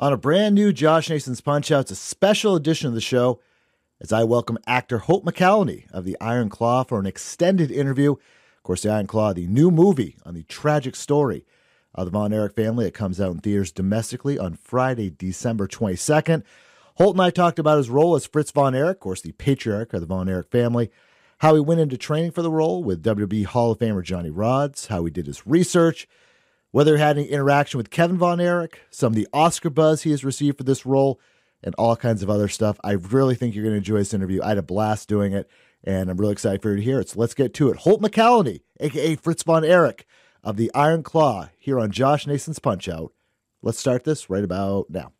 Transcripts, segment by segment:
on a brand new Josh Nason's Punch-Out. It's a special edition of the show as I welcome actor Holt McCallany of The Iron Claw for an extended interview. Of course, The Iron Claw, the new movie on the tragic story of the Von Erich family. It comes out in theaters domestically on Friday, December 22nd. Holt and I talked about his role as Fritz Von Erich, of course, the patriarch of the Von Erich family, how he went into training for the role with WWE Hall of Famer Johnny Rodz, how he did his research, whether he had any interaction with Kevin Von Erich, some of the Oscar buzz he has received for this role, and all kinds of other stuff. I really think you're going to enjoy this interview. I had a blast doing it, and I'm really excited for you to hear it. So let's get to it. Holt McCallany, a.k.a. Fritz Von Erich of The Iron Claw, here on Josh Nason's Punch-Out. Let's start this right about now.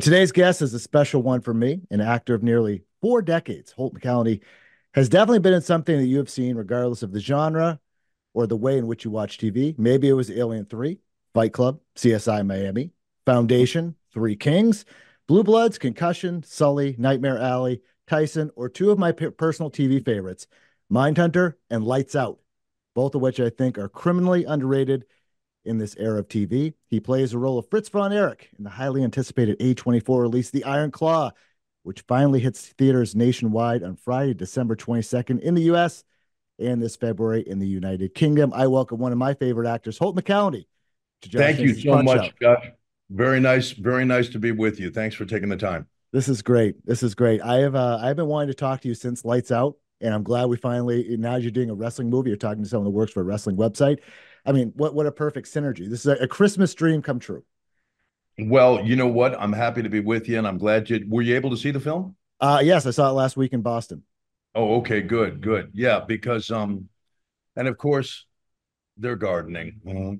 Today's guest is a special one for me, an actor of nearly 4 decades. Holt McCallany has definitely been in something that you have seen, regardless of the genre or the way in which you watch TV. Maybe it was Alien 3, Fight Club, CSI Miami, Foundation, Three Kings, Blue Bloods, Concussion, Sully, Nightmare Alley, Tyson, or two of my personal TV favorites, Mindhunter and Lights Out, both of which I think are criminally underrated in this era of TV. He plays the role of Fritz Von Erich in the highly anticipated A24 release, The Iron Claw, which finally hits theaters nationwide on Friday, December 22nd in the U.S. and this February in the United Kingdom. I welcome one of my favorite actors, Holt McCallany. Thank you so much, Josh. Very nice to be with you. Thanks for taking the time. This is great. This is great. I have I've been wanting to talk to you since Lights Out, and I'm glad we finally, now you're doing a wrestling movie, you're talking to someone that works for a wrestling website. I mean, what a perfect synergy. This is a Christmas dream come true. Well, you know what? I'm happy to be with you, and I'm glad you... Were you able to see the film? Yes, I saw it last week in Boston. Oh, okay, good, good. Yeah, because... and of course, they're gardening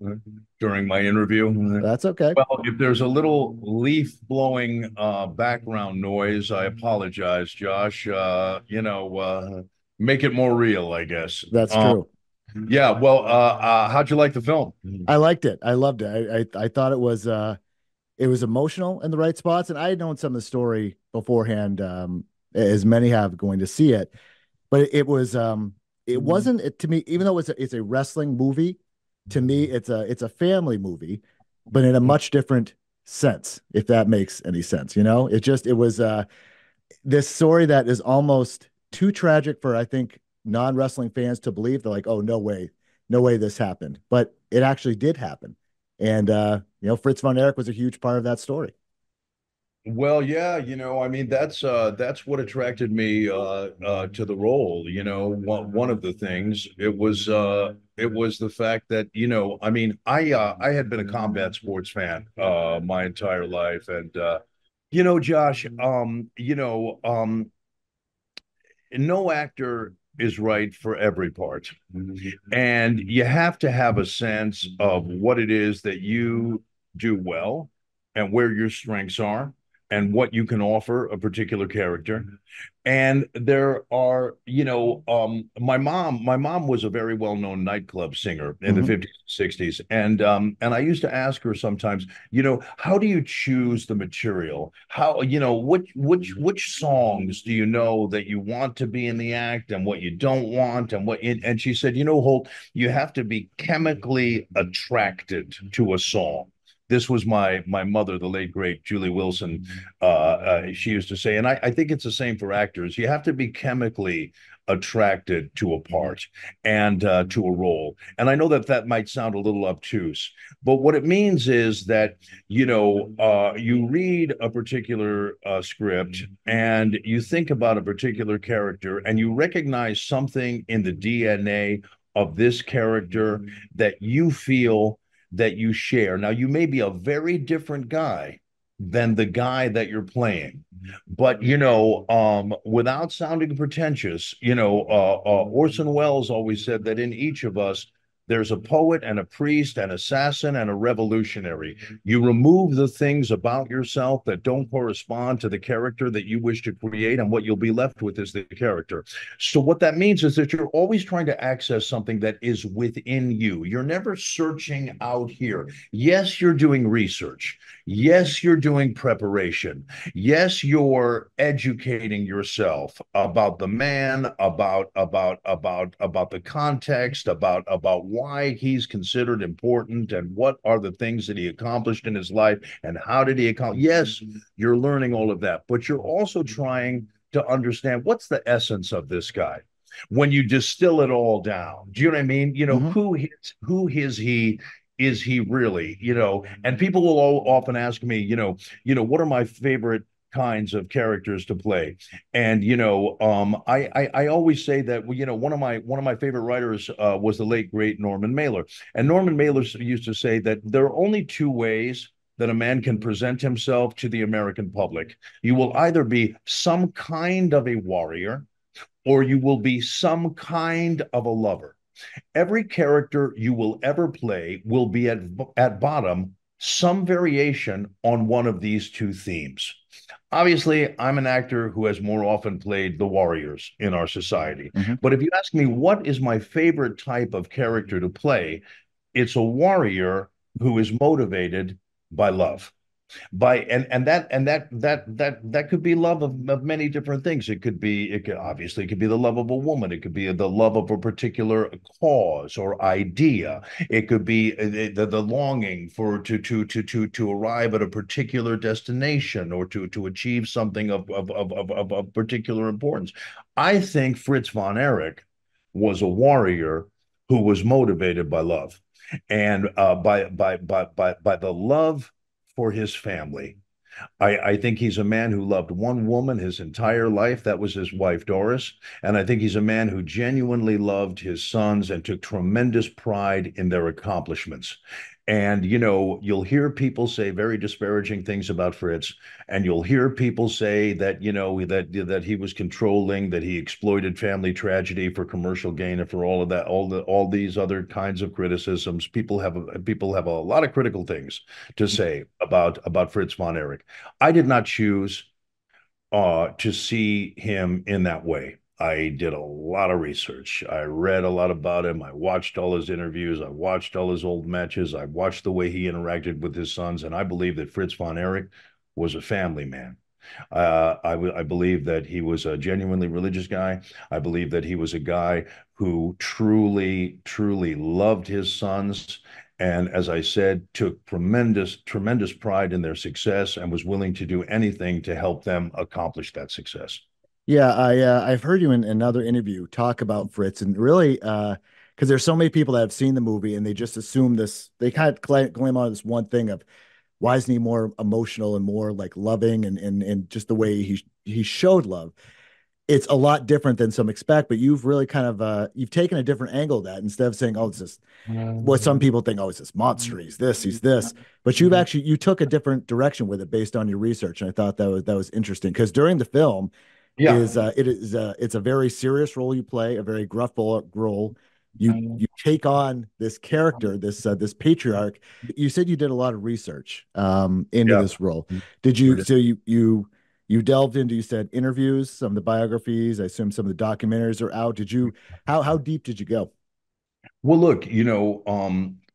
during my interview. That's okay. Well, if there's a little leaf-blowing background noise, I apologize, Josh. Make it more real, I guess. That's true. Yeah, well, how'd you like the film? I liked it. I loved it. I thought it was emotional in the right spots, and I had known some of the story beforehand, as many have going to see it. But it was it wasn't to me, even though it's a wrestling movie, to me it's a family movie, but in a much different sense, if that makes any sense. You know, it was this story that is almost too tragic for, I think, non-wrestling fans to believe. They're like, oh, no way this happened, but it actually did happen. And Fritz Von Erich was a huge part of that story. Well, yeah, I mean, that's what attracted me to the role. One of the things it was the fact that, I mean, I had been a combat sports fan my entire life, and Josh, no actor is right for every part. And you have to have a sense of what it is that you do well and where your strengths are and what you can offer a particular character. And there are, my mom was a very well-known nightclub singer in the 50s and 60s. And I used to ask her sometimes, how do you choose the material? How, which songs do you know that you want to be in the act and what you don't want? And and she said, Holt, you have to be chemically attracted to a song. This was my mother, the late, great Julie Wilson, she used to say, and I think it's the same for actors. You have to be chemically attracted to a part and to a role. And I know that might sound a little obtuse, but what it means is that, you read a particular script and you think about a particular character and you recognize something in the DNA of this character that you feel that you share. Now, you may be a very different guy than the guy that you're playing, but, without sounding pretentious, Orson Welles always said that in each of us, There's a poet and a priest, an assassin and a revolutionary. You remove the things about yourself that don't correspond to the character that you wish to create, and what you'll be left with is the character. So what that means is that you're always trying to access something that is within you. You're never searching out here. Yes, you're doing research. Yes, you're doing preparation. Yes, you're educating yourself about the man, about the context, about why he's considered important and what are the things that he accomplished in his life and how did he accomplish. Yes, you're learning all of that, but you're also trying to understand what's the essence of this guy when you distill it all down. Do you know what I mean? You know, who is he? Is he really, you know? And people will often ask me, what are my favorite kinds of characters to play? And I always say that one of my favorite writers was the late great Norman Mailer. And Norman Mailer used to say that there are only two ways that a man can present himself to the American public. You will either be some kind of a warrior, or you will be some kind of a lover. Every character you will ever play will be at bottom some variation on one of these two themes. Obviously, I'm an actor who has more often played the warriors in our society. But if you ask me what is my favorite type of character to play, it's a warrior who is motivated by love. That could be love of many different things. It could obviously be the love of a woman. It could be the love of a particular cause or idea. It could be the longing for to arrive at a particular destination or to achieve something of particular importance. I think Fritz Von Erich was a warrior who was motivated by love and by the love for his family. I think he's a man who loved one woman his entire life. That was his wife, Doris. And I think he's a man who genuinely loved his sons and took tremendous pride in their accomplishments. And, you'll hear people say very disparaging things about Fritz, and you'll hear people say that, that he was controlling, that he exploited family tragedy for commercial gain and for all of that, all these other kinds of criticisms. People have a lot of critical things to say about Fritz Von Erich. I did not choose to see him in that way. I did a lot of research. I read a lot about him. I watched all his interviews. I watched all his old matches. I watched the way he interacted with his sons. And I believe that Fritz Von Erich was a family man. I believe that he was a genuinely religious guy. I believe that he was a guy who truly, truly loved his sons. And as I said, took tremendous, tremendous pride in their success and was willing to do anything to help them accomplish that success. Yeah, I've heard you in another interview talk about Fritz, and really, because there's so many people that have seen the movie and they just assume this, they kind of claim on this one thing of why isn't he more emotional and more like loving and just the way he showed love. It's a lot different than some expect, but you've really kind of you've taken a different angle of that instead of saying, oh, it's this, what some people think, oh, it's this monster, he's this, but you've actually, you took a different direction with it based on your research, and I thought that was interesting because during the film. Yeah. It's a very serious role you play, a very gruff role. You take on this character, this patriarch. You said you did a lot of research into this role. Did you? So you delved into. You said interviews, some of the biographies. I assume some of the documentaries are out. Did you? How deep did you go? Well, look,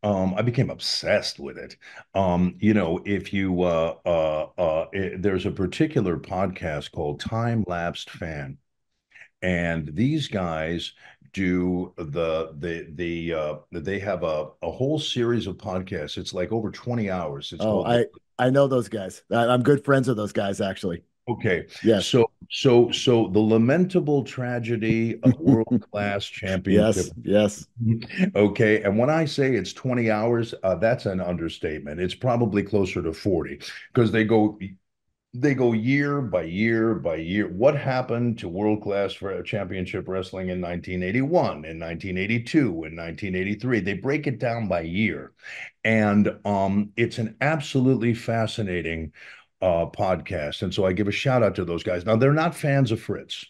I became obsessed with it. There's a particular podcast called Time Lapsed Fan, and these guys do they have a whole series of podcasts. It's like over 20 hours. It's I know those guys. I'm good friends with those guys, actually. Okay. Yeah. So the lamentable tragedy of World Class Championship. Yes. Yes. Okay. And when I say it's 20 hours, that's an understatement. It's probably closer to 40 because they go year by year by year. What happened to World Class Championship Wrestling in 1981, in 1982, in 1983? They break it down by year. And it's an absolutely fascinating podcast. And so I give a shout out to those guys. Now, they're not fans of Fritz.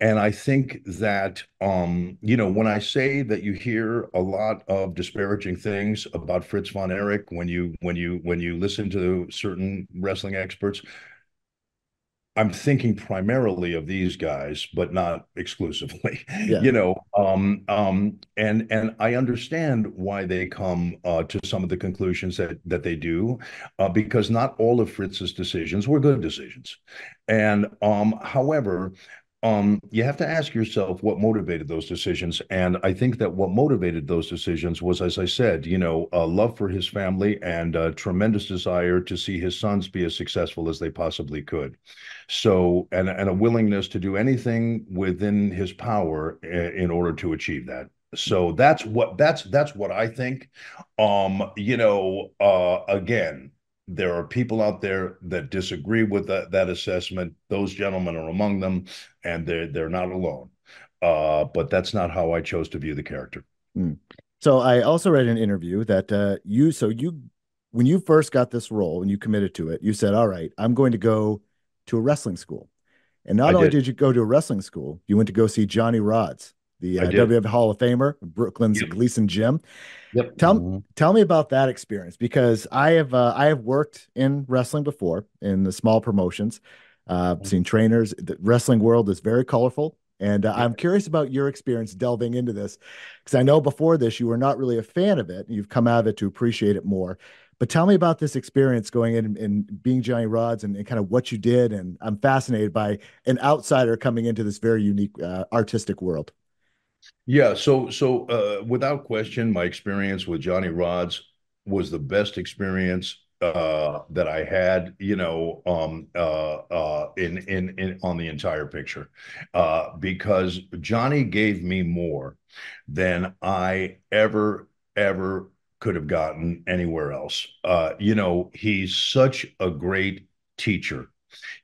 And I think that, you know, when I say that you hear a lot of disparaging things about Fritz Von Erich, when you listen to certain wrestling experts, I'm thinking primarily of these guys, but not exclusively, yeah. You know, and I understand why they come to some of the conclusions that they do, because not all of Fritz's decisions were good decisions. And however, you have to ask yourself what motivated those decisions. And I think that what motivated those decisions was, as I said, you know, a love for his family and a tremendous desire to see his sons be as successful as they possibly could. So, and a willingness to do anything within his power in order to achieve that. So that's what I think. You know, again, there are people out there that disagree with that assessment. Those gentlemen are among them, and they're not alone. But that's not how I chose to view the character. Mm. So I also read an interview that when you first got this role and you committed to it, you said, all right, I'm going to go to a wrestling school. And not only did you go to a wrestling school, you went to go see Johnny Rodz, the WWE Hall of Famer, Brooklyn's Gleason Gym. Yep. Tell me about that experience, because I have worked in wrestling before in the small promotions, seen trainers. The wrestling world is very colorful, and I'm curious about your experience delving into this, because I know before this you were not really a fan of it. You've come out of it to appreciate it more. But tell me about this experience going in and being Johnny Rodz and kind of what you did. And I'm fascinated by an outsider coming into this very unique artistic world. Yeah, so without question, my experience with Johnny Rodz was the best experience that I had, you know, on the entire picture, because Johnny gave me more than I ever could have gotten anywhere else. You know, he's such a great teacher.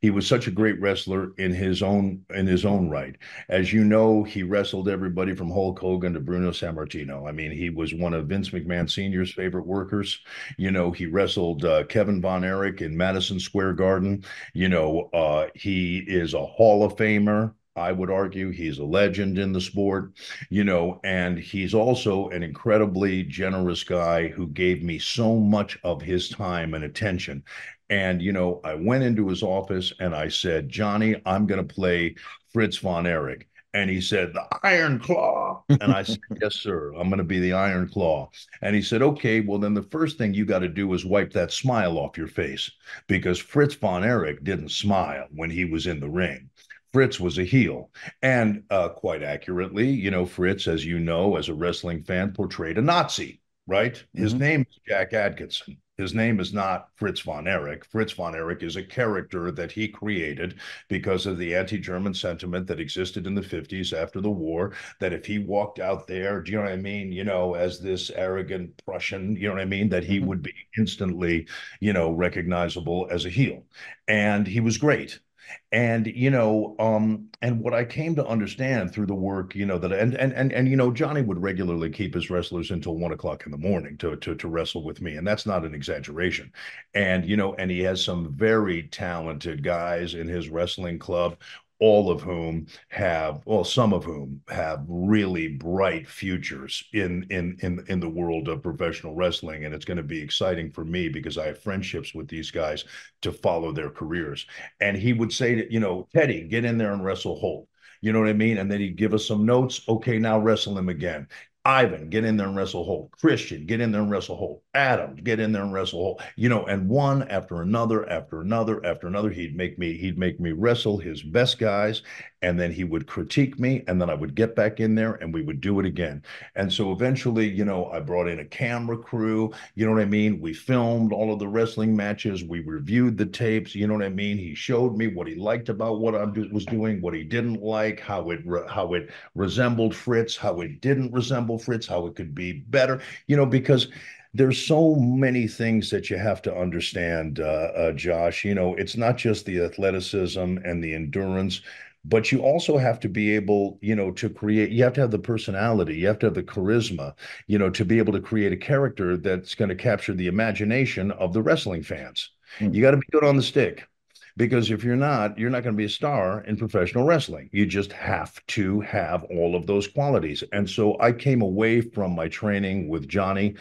He was such a great wrestler in his own right. As you know, he wrestled everybody from Hulk Hogan to Bruno Sammartino. I mean, he was one of Vince McMahon Sr.'s favorite workers. You know, he wrestled Kevin Von Erich in Madison Square Garden. You know, he is a Hall of Famer. I would argue he's a legend in the sport, you know, and he's also an incredibly generous guy who gave me so much of his time and attention. And, you know, I went into his office and I said, Johnny, I'm going to play Fritz Von Erich. And he said, the Iron Claw. And I said, yes, sir, I'm going to be the Iron Claw. And he said, okay, well, then the first thing you got to do is wipe that smile off your face, because Fritz Von Erich didn't smile when he was in the ring. Fritz was a heel, and quite accurately, you know, Fritz, as you know, as a wrestling fan, portrayed a Nazi, right? Mm-hmm. His name is Jack Atkinson. His name is not Fritz Von Erich. Fritz Von Erich is a character that he created because of the anti-German sentiment that existed in the 50s after the war, that if he walked out there, do you know what I mean, you know, as this arrogant Prussian, you know what I mean, that he would be instantly, you know, recognizable as a heel. And he was great. And, you know, and what I came to understand through the work, you know, that and you know, Johnny would regularly keep his wrestlers until 1 o'clock in the morning to wrestle with me. And that's not an exaggeration. And, you know, and he has some very talented guys in his wrestling club, some of whom have really bright futures in the world of professional wrestling. And it's going to be exciting for me because I have friendships with these guys to follow their careers. And he would say that, you know, Teddy, get in there and wrestle Holt. You know what I mean? And then he'd give us some notes. Okay, now wrestle him again. Ivan, get in there and wrestle Holt. Christian, get in there and wrestle Holt. Adam, get in there and wrestle Holt. You know, and one after another, after another, after another, he'd make me wrestle his best guys, and then he would critique me, and then I would get back in there, and we would do it again. And so eventually, you know, I brought in a camera crew. You know what I mean? We filmed all of the wrestling matches. We reviewed the tapes. You know what I mean? He showed me what he liked about what I was doing, what he didn't like, how it resembled Fritz, how it didn't resemble Fritz, how it could be better, you know, because there's so many things that you have to understand, Josh, you know, it's not just the athleticism and the endurance, but you also have to be able, you know, to create, you have to have the personality, you have to have the charisma, you know, to be able to create a character that's going to capture the imagination of the wrestling fans. Mm-hmm. You got to be good on the stick. Because if you're not going to be a star in professional wrestling. You just have to have all of those qualities. And so I came away from my training with Johnny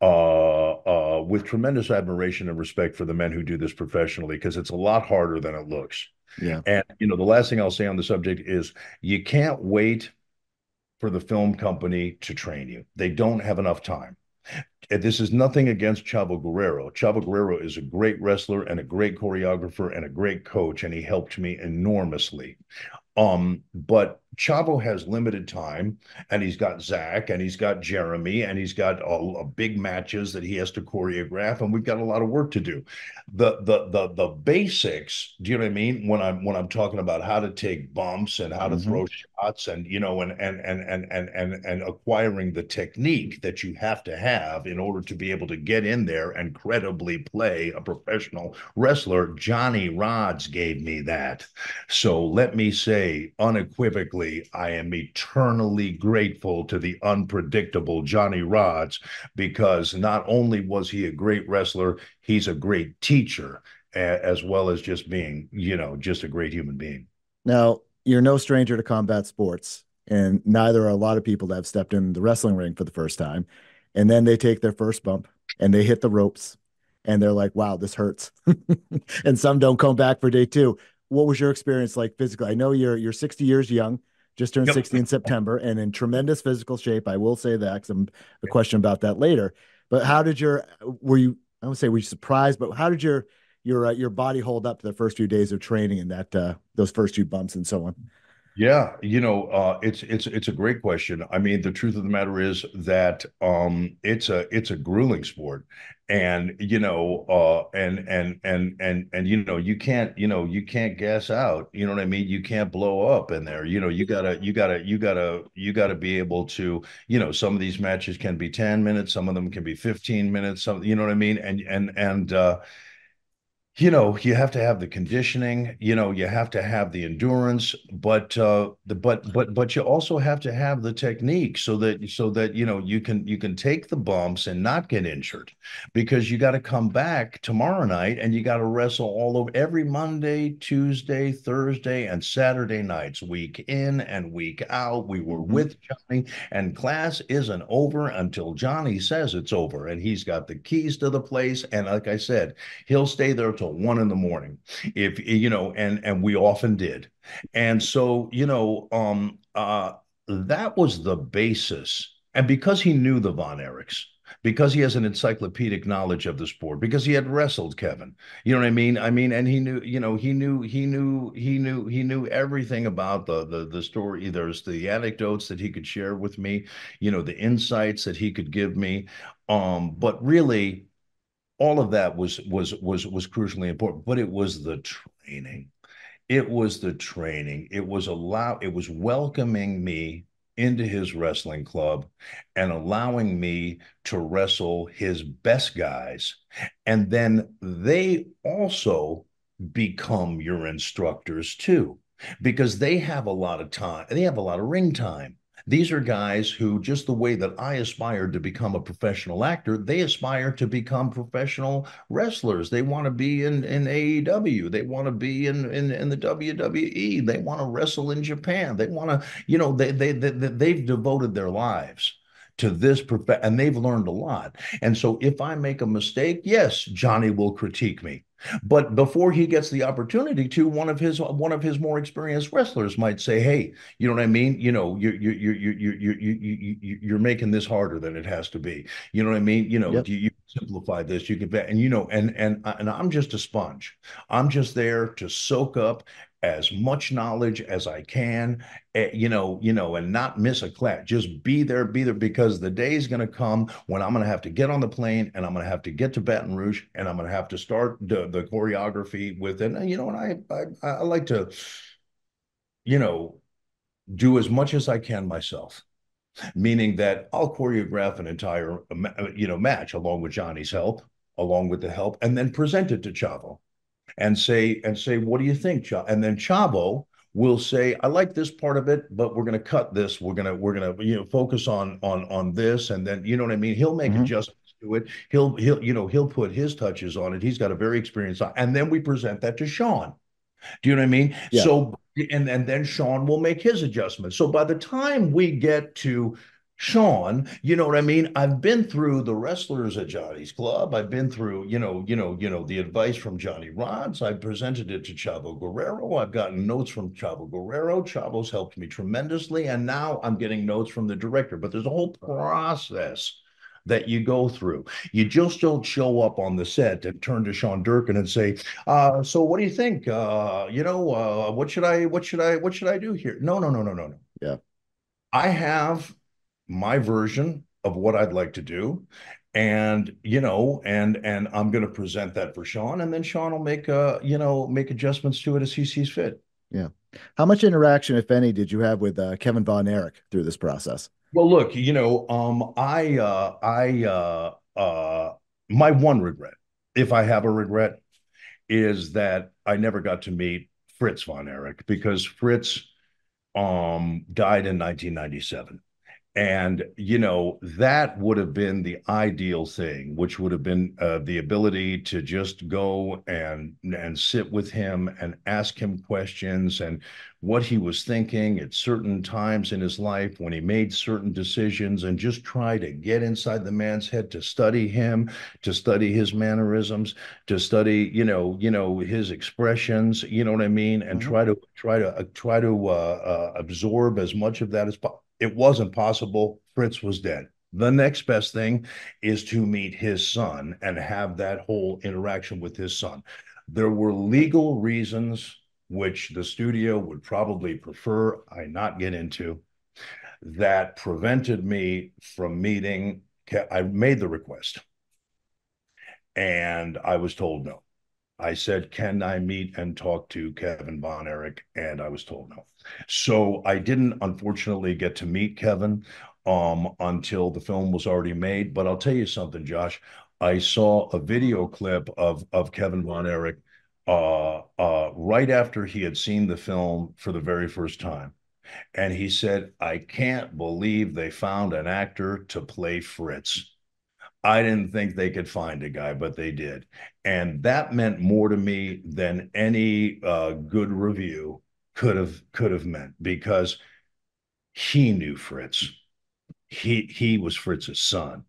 with tremendous admiration and respect for the men who do this professionally, because it's a lot harder than it looks. Yeah. And, you know, the last thing I'll say on the subject is you can't wait for the film company to train you. They don't have enough time. This is nothing against Chavo Guerrero. Chavo Guerrero is a great wrestler and a great choreographer and a great coach, and he helped me enormously. But Chavo has limited time, and he's got Zach, and he's got Jeremy, and he's got big matches that he has to choreograph, and we've got a lot of work to do. The basics, do you know what I mean? When I'm talking about how to take bumps and how to throw shots, and you know, and acquiring the technique that you have to have in order to be able to get in there and credibly play a professional wrestler, Johnny Rodz gave me that. So let me say unequivocally, I am eternally grateful to the unpredictable Johnny Rodz, because not only was he a great wrestler, he's a great teacher, as well as just being, you know, just a great human being. Now, you're no stranger to combat sports, and neither are a lot of people that have stepped in the wrestling ring for the first time. And then they take their first bump and they hit the ropes and they're like, wow, this hurts. And some don't come back for day two. What was your experience like physically? I know you're 60 years young, just turned 60 in September, and in tremendous physical shape. I will say that, because I'm a question about that later. But how did your, were you, I would say, were you surprised, but how did your body hold up to the first few days of training and that, those first few bumps and so on? Yeah, you know, it's a great question. I mean, the truth of the matter is that it's a grueling sport, and you know, and you know, you can't gas out. You know what I mean? You can't blow up in there. You know, you gotta be able to. You know, some of these matches can be 10 minutes, some of them can be 15 minutes. Some, you know what I mean? And you know, you have to have the conditioning, you know, you have to have the endurance, but you also have to have the technique so that, you know, you can take the bumps and not get injured, because you got to come back tomorrow night and you got to wrestle all over every Monday, Tuesday, Thursday, and Saturday nights, week in and week out. We were with Johnny, and class isn't over until Johnny says it's over, and he's got the keys to the place. And like I said, he'll stay there till 1 in the morning, if you know, and we often did. And so, you know, that was the basis. And because he knew the Von Erichs, because he has an encyclopedic knowledge of the sport, because he had wrestled Kevin, you know what I mean? I mean, and he knew, you know, he knew everything about the story. There's the anecdotes that he could share with me, you know, the insights that he could give me. But really, all of that was crucially important, but it was the training. It was the training. It was welcoming me into his wrestling club and allowing me to wrestle his best guys. And then they also become your instructors too, because they have a lot of time. They have a lot of ring time. These are guys who, just the way that I aspired to become a professional actor, they aspire to become professional wrestlers. They want to be in AEW. They want to be in the WWE. They want to wrestle in Japan. They want to, you know, they've devoted their lives to this, and they've learned a lot. And so if I make a mistake, yes, Johnny will critique me. But before he gets the opportunity to, one of his more experienced wrestlers might say, "Hey, you know what I mean? You know, you're making this harder than it has to be. You know what I mean? You know, you simplify this. You can, and you know, and I'm just a sponge. I'm just there to soak up as much knowledge as I can, you know, and not miss a class. Just be there, because the day is going to come when I'm going to have to get on the plane and I'm going to have to get to Baton Rouge and I'm going to have to start the choreography with it. And, you know, and I like to, you know, do as much as I can myself, meaning that I'll choreograph an entire, you know, match along with Johnny's help, along with the help, and then present it to Chavo. And say, what do you think, Chavo? And then Chavo will say, I like this part of it, but we're gonna cut this. We're gonna, you know, focus on this. And then, you know what I mean? He'll make adjustments do it. He'll put his touches on it. He's got a very experienced, and then we present that to Sean. Do you know what I mean? Yeah. So, and then Sean will make his adjustments. So by the time we get to Sean, you know what I mean? I've been through the wrestlers at Johnny's Club. I've been through, the advice from Johnny Rodz. I've presented it to Chavo Guerrero. I've gotten notes from Chavo Guerrero. Chavo's helped me tremendously. And now I'm getting notes from the director. But there's a whole process that you go through. You just don't show up on the set and turn to Sean Durkin and say, so what do you think? What should I do here? No. Yeah. I have my version of what I'd like to do, and I'm going to present that for Sean, and then Sean will make adjustments to it as he sees fit. Yeah. How much interaction, if any, did you have with Kevin Von Erich through this process? Well, look, my one regret, if I have a regret, is that I never got to meet Fritz Von Erich, because Fritz died in 1997. And, that would have been the ideal thing, which would have been the ability to just go and sit with him and ask him questions and what he was thinking at certain times in his life when he made certain decisions, and just try to get inside the man's head, to study him, to study his mannerisms, to study, his expressions, you know what I mean? And mm-hmm. try to absorb as much of that as possible. It wasn't possible. Fritz was dead. The next best thing is to meet his son and have that whole interaction with his son. There were legal reasons which the studio would probably prefer I not get into that prevented me from meeting. I made the request and I was told no. I said, can I meet and talk to Kevin Von Erich? And I was told no. So I didn't, unfortunately, get to meet Kevin until the film was already made. But I'll tell you something, Josh. I saw a video clip of Kevin Von Erich right after he had seen the film for the very first time. And he said, I can't believe they found an actor to play Fritz. I didn't think they could find a guy, but they did. And that meant more to me than any good review could have meant, because he knew Fritz. He was Fritz's son.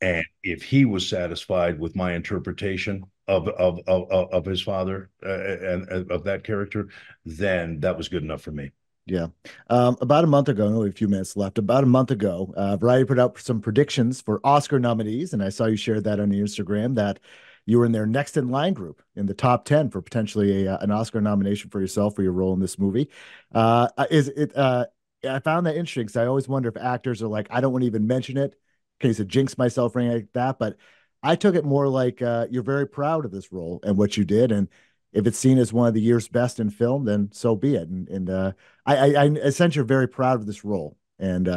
And if he was satisfied with my interpretation of his father and of that character, then that was good enough for me. Yeah. About a month ago, only a few minutes left. About a month ago, Variety put out some predictions for Oscar nominees, and I saw you share that on your Instagram, that you were in their next in line group in the top 10 for potentially an Oscar nomination for yourself for your role in this movie. I found that interesting, because I always wonder if actors are like, I don't want to even mention it in case I jinx myself or anything like that. But I took it more like you're very proud of this role and what you did, and if it's seen as one of the year's best in film, then so be it. I sense you're very proud of this role. Josh,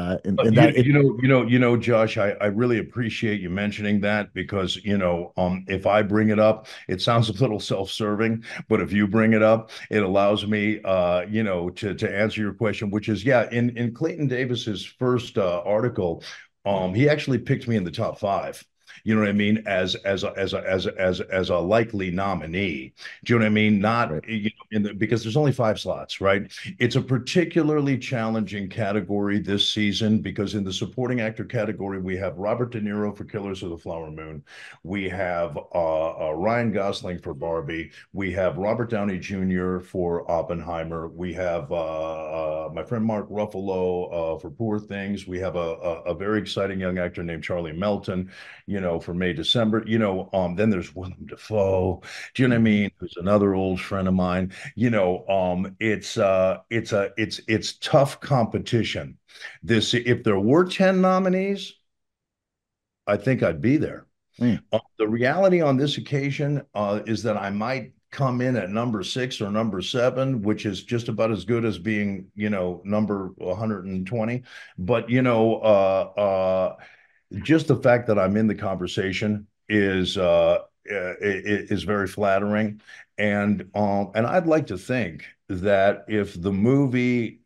I really appreciate you mentioning that, because, if I bring it up, it sounds a little self-serving, but if you bring it up, it allows me, to answer your question, which is, yeah, in Clayton Davis's first article, he actually picked me in the top 5. You know what I mean? As a likely nominee. Do you know what I mean? Not right. Because there's only 5 slots, right? It's a particularly challenging category this season, because in the supporting actor category, we have Robert De Niro for Killers of the Flower Moon. We have Ryan Gosling for Barbie. We have Robert Downey Jr. for Oppenheimer. We have my friend Mark Ruffalo for Poor Things. We have a very exciting young actor named Charlie Melton. For May, December, then there's Willem Dafoe. Do you know what I mean? Who's another old friend of mine. It's tough competition. This, if there were 10 nominees, I think I'd be there. Mm. The reality on this occasion is that I might come in at number 6 or number 7, which is just about as good as being, number 120. But, just the fact that I'm in the conversation is very flattering, and I'd like to think that if the movie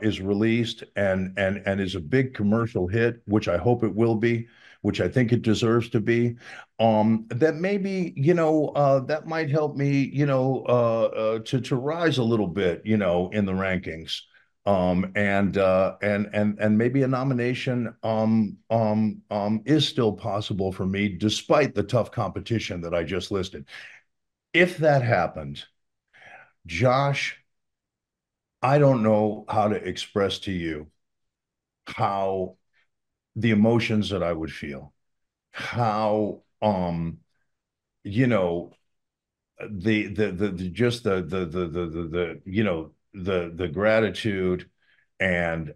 is released and is a big commercial hit, which I hope it will be, which I think it deserves to be, that maybe, that might help me, to rise a little bit, in the rankings, and maybe a nomination is still possible for me, despite the tough competition that I just listed. If that happened, Josh, I don't know how to express to you how the emotions that I would feel, how the gratitude and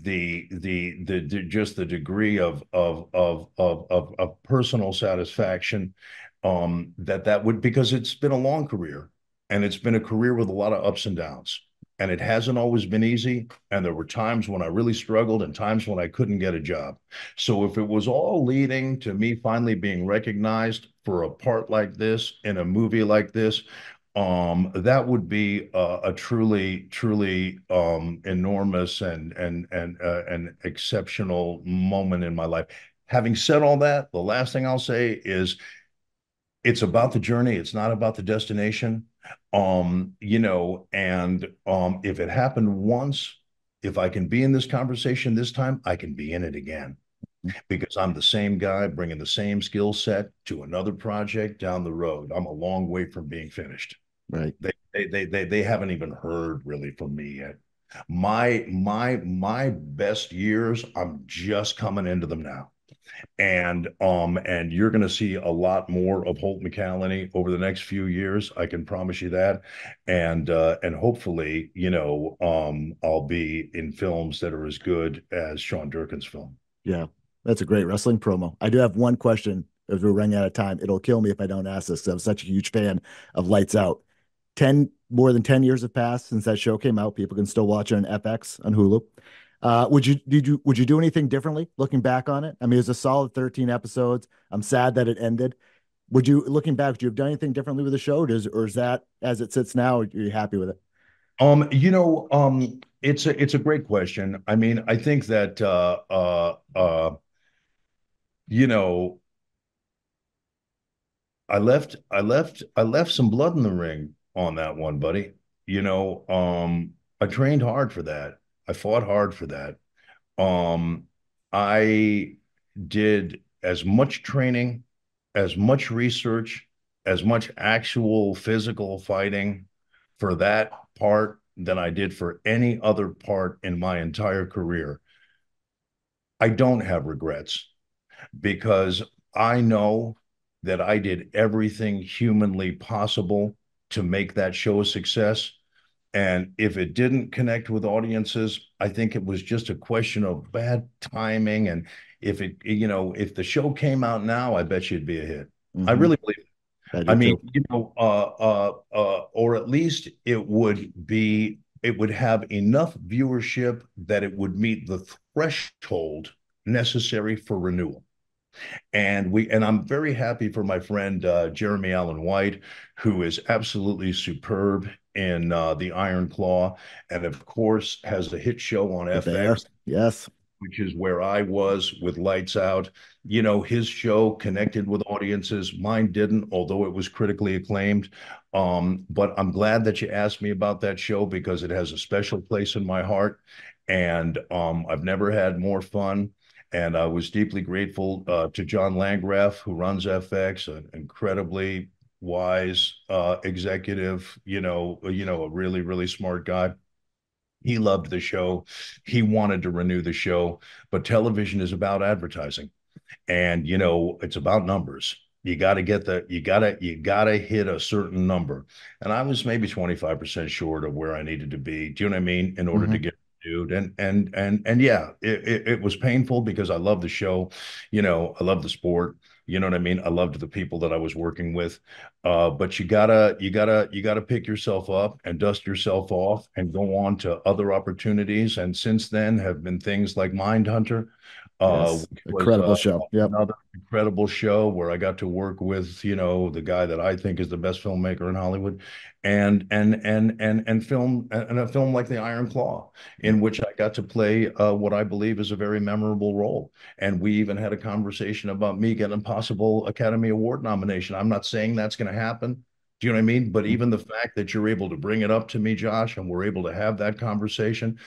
the just the degree of personal satisfaction that would, because it's been a long career. And it's been a career with a lot of ups and downs, and it hasn't always been easy. And there were times when I really struggled and times when I couldn't get a job. So if it was all leading to me finally being recognized for a part like this in a movie like this, that would be a truly enormous and exceptional moment in my life. Having said all that, the last thing I'll say is, it's about the journey. It's not about the destination. If it happened once, if I can be in this conversation this time, I can be in it again, because I'm the same guy bringing the same skill set to another project down the road. I'm a long way from being finished. Right. They haven't even heard really from me yet. My best years, I'm just coming into them now. And you're going to see a lot more of Holt McCallany over the next few years. I can promise you that. And hopefully, I'll be in films that are as good as Sean Durkin's film. Yeah, that's a great wrestling promo. I do have one question as we're running out of time. It'll kill me if I don't ask this, because I'm such a huge fan of Lights Out. More than 10 years have passed since that show came out. People can still watch it on FX, on Hulu. Would you do anything differently looking back on it? I mean, it was a solid 13 episodes. I'm sad that it ended. Would you, looking back, would you have done anything differently with the show? Or is that, as it sits now, are you happy with it? It's a great question. I mean, I think that, I left some blood in the ring on that one, buddy. I trained hard for that. I fought hard for that. I did as much training, as much research, as much actual physical fighting for that part than I did for any other part in my entire career. I don't have regrets, because I know that I did everything humanly possible to make that show a success. And if it didn't connect with audiences, I think it was just a question of bad timing. And if it, if the show came out now, I bet you'd be a hit. Mm-hmm. I really believe it. I mean, too. Or at least it would have enough viewership that it would meet the threshold necessary for renewal. And I'm very happy for my friend Jeremy Allen White, who is absolutely superb in The Iron Claw, and of course has a hit show on FX. Yes, which is where I was with Lights Out. His show connected with audiences. Mine didn't, although it was critically acclaimed. But I'm glad that you asked me about that show, because it has a special place in my heart, and I've never had more fun. And I was deeply grateful to John Landgraf, who runs FX, an incredibly wise executive, a really, really smart guy. He loved the show. He wanted to renew the show, but television is about advertising. And, it's about numbers. You got to get you got to hit a certain number. And I was maybe 25% short of where I needed to be. Do you know what I mean? In order to get renewed. And yeah, it was painful, because I love the show. I love the sport. You know what I mean? I loved the people that I was working with, but you gotta pick yourself up and dust yourself off and go on to other opportunities. And since then have been things like Mindhunter, Yes. Incredible show. Yep. Another incredible show where I got to work with, you know, the guy that I think is the best filmmaker in Hollywood, and a film like The Iron Claw, in which I got to play what I believe is a very memorable role. And we even had a conversation about me getting a possible Academy Award nomination. I'm not saying that's going to happen. Do you know what I mean? But even the fact that you're able to bring it up to me, Josh, and we're able to have that conversation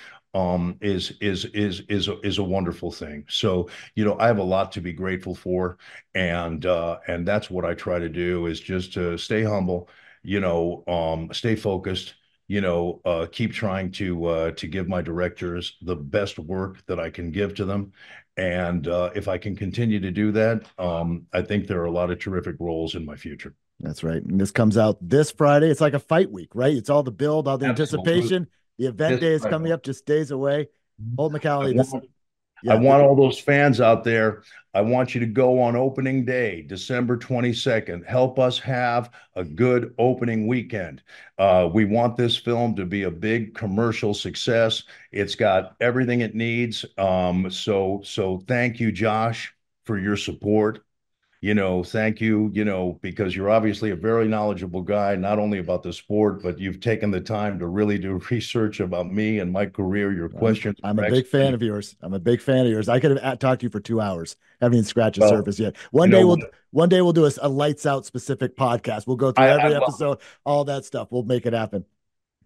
is a wonderful thing. So, you know, I have a lot to be grateful for, and that's what I try to do, is just to stay humble, you know, stay focused, you know, keep trying to give my directors the best work that I can give to them. And if I can continue to do that, I think there are a lot of terrific roles in my future. That's right. And this comes out this Friday. It's like a fight week, right? It's all the build, all the anticipation. The event day is coming up just days away. Holt McCallany. I want all those fans out there. I want you to go on opening day, December 22nd. Help us have a good opening weekend. We want this film to be a big commercial success. It's got everything it needs. So thank you, Josh, for your support. You know, thank you, you know, because you're obviously a very knowledgeable guy, not only about the sport, but you've taken the time to really do research about me and my career, your questions. I'm a big fan of yours. I'm a big fan of yours. I could have talked to you for 2 hours. Haven't even scratched the surface yet. One day we'll do a Lights Out specific podcast. We'll go through every episode, all that stuff. We'll make it happen.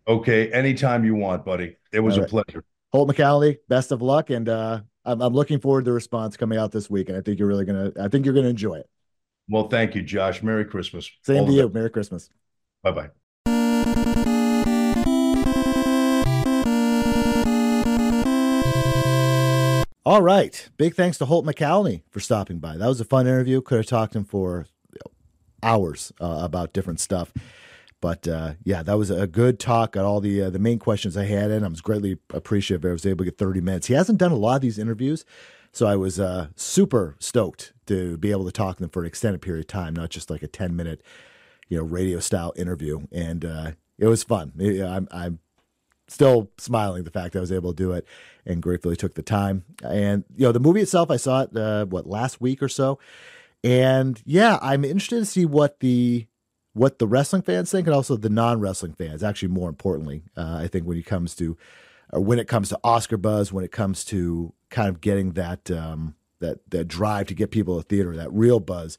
Okay. Anytime you want, buddy. It was a pleasure. Holt McCallany, best of luck. And, I'm looking forward to the response coming out this week, and I think you're really going to, I think you're going to enjoy it. Well, thank you, Josh. Merry Christmas. Same to you. Merry Christmas. Bye-bye. All right. Big thanks to Holt McCallany for stopping by. That was a fun interview. Could have talked to him for hours about different stuff. But yeah, that was a good talk. Got all the main questions I had in. I was greatly appreciative. I was able to get 30 minutes. He hasn't done a lot of these interviews, so I was super stoked to be able to talk to them for an extended period of time, not just like a 10-minute, you know, radio style interview. And it was fun. I'm still smiling the fact that I was able to do it, and gratefully took the time. And you know, the movie itself, I saw it last week or so. And yeah, I'm interested to see what the wrestling fans think, and also the non-wrestling fans, actually more importantly, I think when it comes to Oscar buzz, when it comes to kind of getting that drive to get people to theater, that real buzz,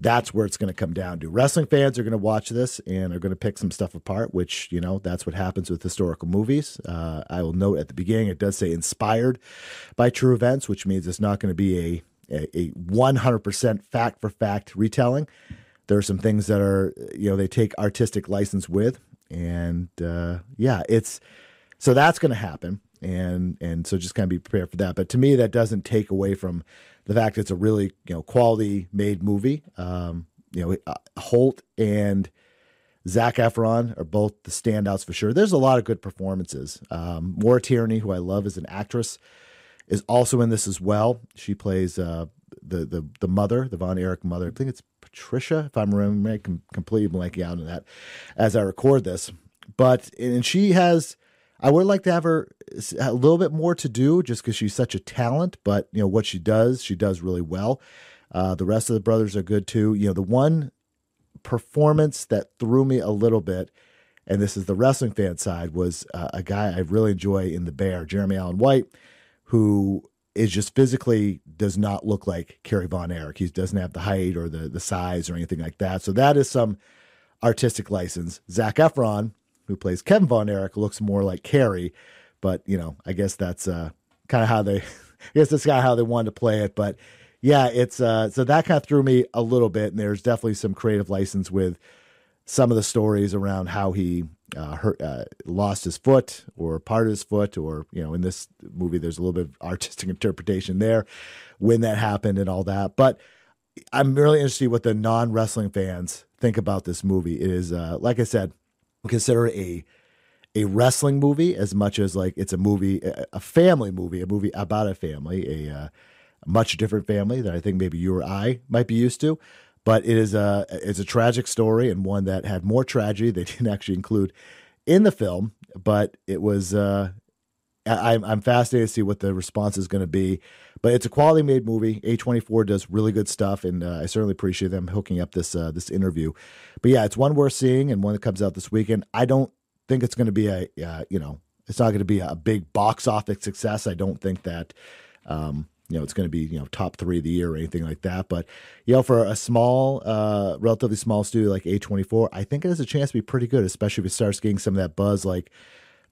that's where it's going to come down to. Wrestling fans are going to watch this and are going to pick some stuff apart, which, you know, that's what happens with historical movies. I will note at the beginning, it does say inspired by true events, which means it's not going to be a 100% fact for fact retelling. There are some things that are, you know, they take artistic license with, and yeah, so that's going to happen. And so just kind of be prepared for that. But to me, that doesn't take away from the fact that it's a really, you know, quality made movie. You know, Holt and Zach Efron are both the standouts for sure. There's a lot of good performances. Maura Tierney, who I love as an actress, is also in this as well. She plays the mother, the Von Erich mother. I think it's Patricia, if I'm remembering, I'm completely blanking out on that as I record this. But, and she has, I would like to have her a little bit more to do, just because she's such a talent, but you know, what she does really well. The rest of the brothers are good too. You know, the one performance that threw me a little bit, and this is the wrestling fan side, was a guy I really enjoy in The Bear, Jeremy Allen White, who is just physically does not look like Kerry Von Erich. He doesn't have the height or the size or anything like that. So that is some artistic license. Zac Efron, who plays Kevin Von Erich, looks more like Kerry, but you know, I guess that's kind of how they, I guess that's kind of how they wanted to play it. But yeah, it's so that kind of threw me a little bit. And there's definitely some creative license with some of the stories around how he lost his foot, or part of his foot, or, you know, in this movie, there's a little bit of artistic interpretation there when that happened and all that. But I'm really interested what the non-wrestling fans think about this movie. It is, like I said, we consider it a wrestling movie as much as like it's a movie, a family movie, a movie about a family, a much different family than I think maybe you or I might be used to. But it is it's a tragic story, and one that had more tragedy they didn't actually include in the film. But it was I'm fascinated to see what the response is going to be. But it's a quality made movie. A24 does really good stuff, and I certainly appreciate them hooking up this this interview. But yeah, it's one worth seeing and one that comes out this weekend. I don't think it's going to be a it's not going to be a big box office success. I don't think that it's going to be top three of the year or anything like that. But for a small, relatively small studio like A24, I think it has a chance to be pretty good, especially if it starts getting some of that buzz like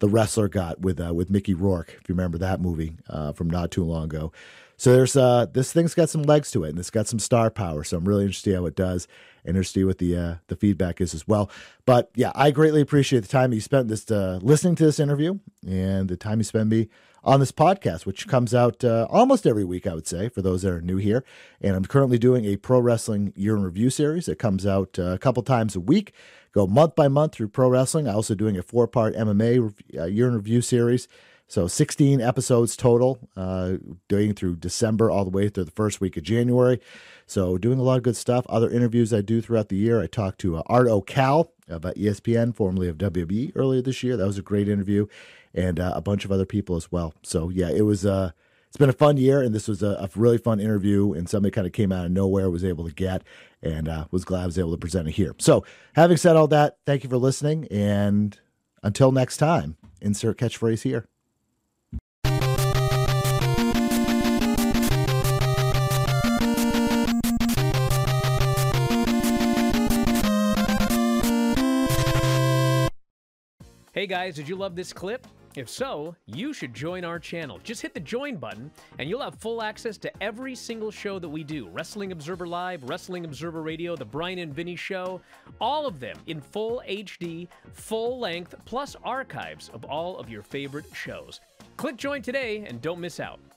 The Wrestler got with Mickey Rourke, if you remember that movie from not too long ago. So there's this thing's got some legs to it, and it's got some star power. So I'm really interested how it does, and interested what the feedback is as well. But yeah, I greatly appreciate the time you spent listening to this interview, and the time you spend me on this podcast, which comes out almost every week, I would say, for those that are new here. And I'm currently doing a pro wrestling year in review series that comes out a couple times a week. Go month by month through pro wrestling. I'm also doing a 4-part MMA year in review series. So 16 episodes total, doing through December all the way through the first week of January. So doing a lot of good stuff. Other interviews I do throughout the year. I talked to Art O'Cal about ESPN, formerly of WWE, earlier this year. That was a great interview, and a bunch of other people as well. So yeah, it's been a fun year, and this was a really fun interview, and somebody kind of came out of nowhere, was able to get, and was glad I was able to present it here. So having said all that, thank you for listening, and until next time, insert catchphrase here. Hey guys, did you love this clip? If so, you should join our channel. Just hit the join button and you'll have full access to every single show that we do. Wrestling Observer Live, Wrestling Observer Radio, The Brian and Vinny Show, all of them in full HD, full length, plus archives of all of your favorite shows. Click join today and don't miss out.